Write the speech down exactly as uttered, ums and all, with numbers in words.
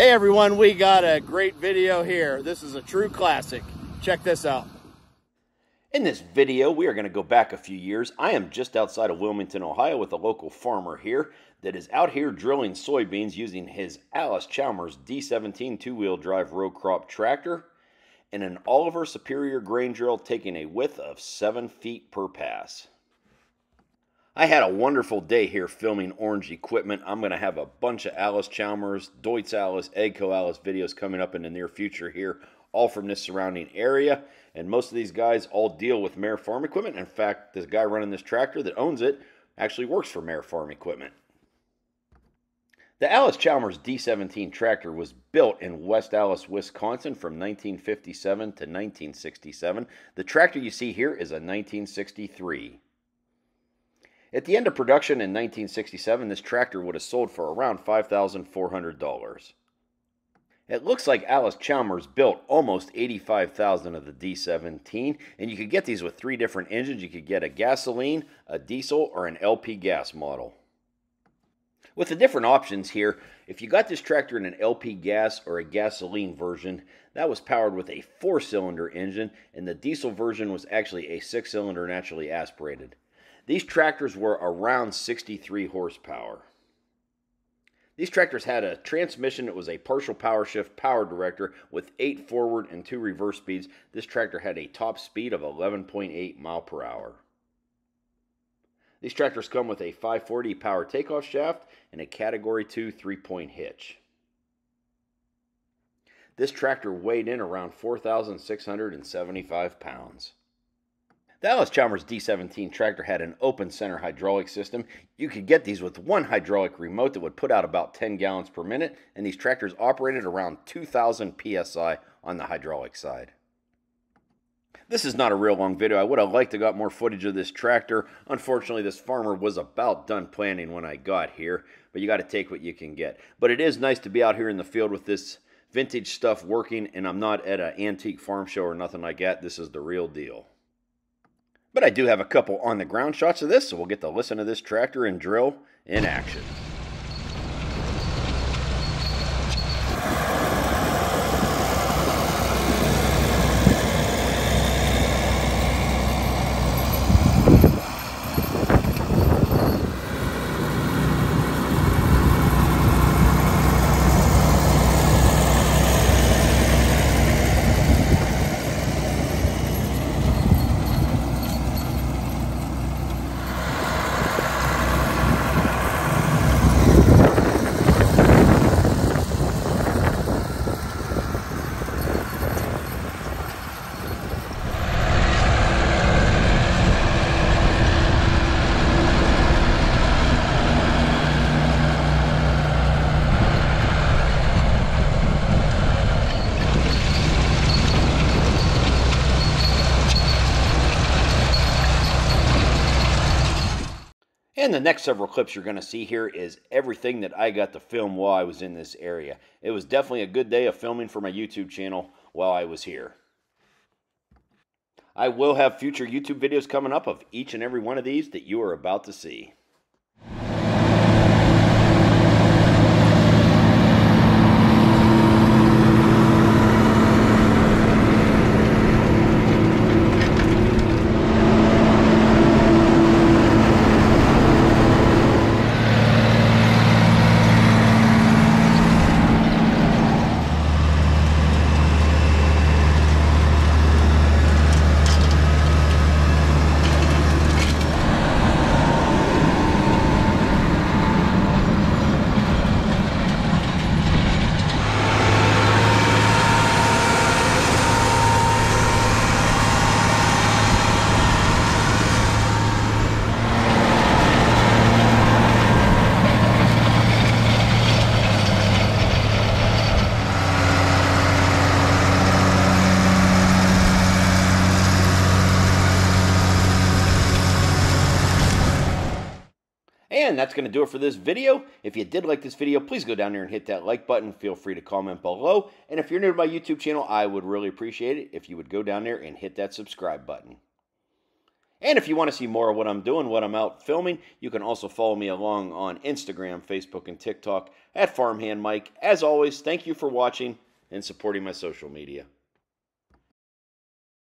Hey everyone, we got a great video here. This is a true classic. Check this out. In this video, we are going to go back a few years. I am just outside of Wilmington, Ohio with a local farmer here that is out here drilling soybeans using his Allis Chalmers D seventeen two-wheel drive row crop tractor and an Oliver Superior grain drill taking a width of seven feet per pass. I had a wonderful day here filming Orange Equipment. I'm going to have a bunch of Allis Chalmers, Deutz Allis, Agco Allis videos coming up in the near future here, all from this surrounding area. And most of these guys all deal with Mayer Farm Equipment. In fact, this guy running this tractor that owns it actually works for Mayer Farm Equipment. The Allis Chalmers D seventeen tractor was built in West Allis, Wisconsin from nineteen fifty-seven to nineteen sixty-seven. The tractor you see here is a nineteen sixty-three. At the end of production in nineteen sixty-seven, this tractor would have sold for around five thousand four hundred dollars. It looks like Allis Chalmers built almost eighty-five thousand of the D seventeen, and you could get these with three different engines. You could get a gasoline, a diesel, or an L P gas model. With the different options here, if you got this tractor in an L P gas or a gasoline version, that was powered with a four-cylinder engine, and the diesel version was actually a six-cylinder naturally aspirated. These tractors were around sixty-three horsepower. These tractors had a transmission that was a partial power shift power director with eight forward and two reverse speeds. This tractor had a top speed of eleven point eight miles per hour. These tractors come with a five forty power takeoff shaft and a category two three-point hitch. This tractor weighed in around four thousand six hundred seventy-five pounds. The Allis Chalmers D seventeen tractor had an open center hydraulic system. You could get these with one hydraulic remote that would put out about ten gallons per minute, and these tractors operated around two thousand P S I on the hydraulic side. This is not a real long video. I would have liked to got more footage of this tractor. Unfortunately, this farmer was about done planning when I got here, but you got to take what you can get. But it is nice to be out here in the field with this vintage stuff working, and I'm not at an antique farm show or nothing like that. This is the real deal. But I do have a couple on-the-ground shots of this, so we'll get to listen to this tractor and drill in action. And the next several clips you're going to see here is everything that I got to film while I was in this area. It was definitely a good day of filming for my YouTube channel while I was here. I will have future YouTube videos coming up of each and every one of these that you are about to see. And that's going to do it for this video. If you did like this video, please go down there and hit that like button. Feel free to comment below. And if you're new to my YouTube channel, I would really appreciate it if you would go down there and hit that subscribe button. And if you want to see more of what I'm doing, what I'm out filming, you can also follow me along on Instagram, Facebook, and TikTok at Farmhand Mike. As always, thank you for watching and supporting my social media.